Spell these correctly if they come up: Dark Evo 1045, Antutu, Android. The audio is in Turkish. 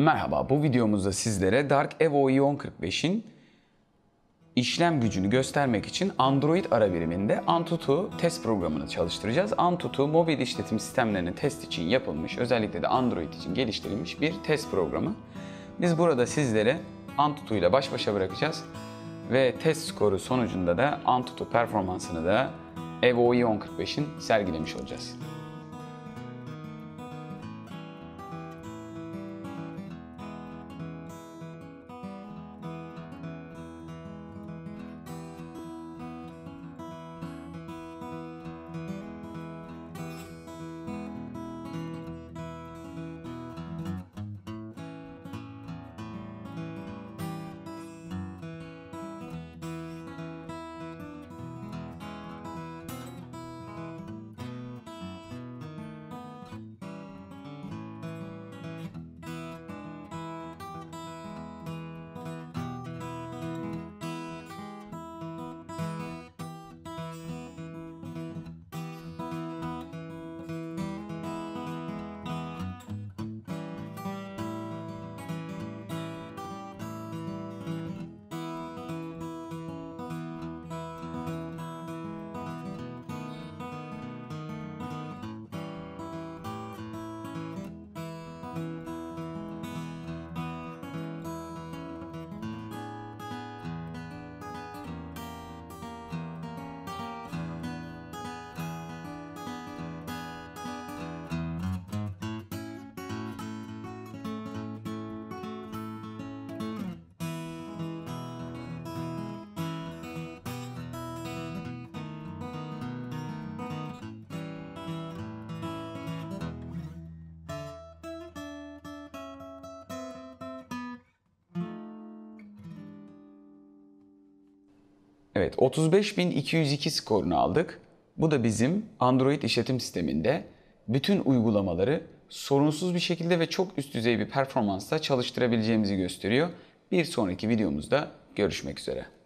Merhaba, bu videomuzda sizlere Dark Evo 1045'in işlem gücünü göstermek için Android ara biriminde Antutu test programını çalıştıracağız. Antutu, mobil işletim sistemlerinin test için yapılmış, özellikle de Android için geliştirilmiş bir test programı. Biz burada sizlere Antutu ile baş başa bırakacağız ve test skoru sonucunda da Antutu performansını da Evo 1045'in sergilemiş olacağız. Evet, 35.202 skorunu aldık. Bu da bizim Android işletim sisteminde bütün uygulamaları sorunsuz bir şekilde ve çok üst düzey bir performansla çalıştırabileceğimizi gösteriyor. Bir sonraki videomuzda görüşmek üzere.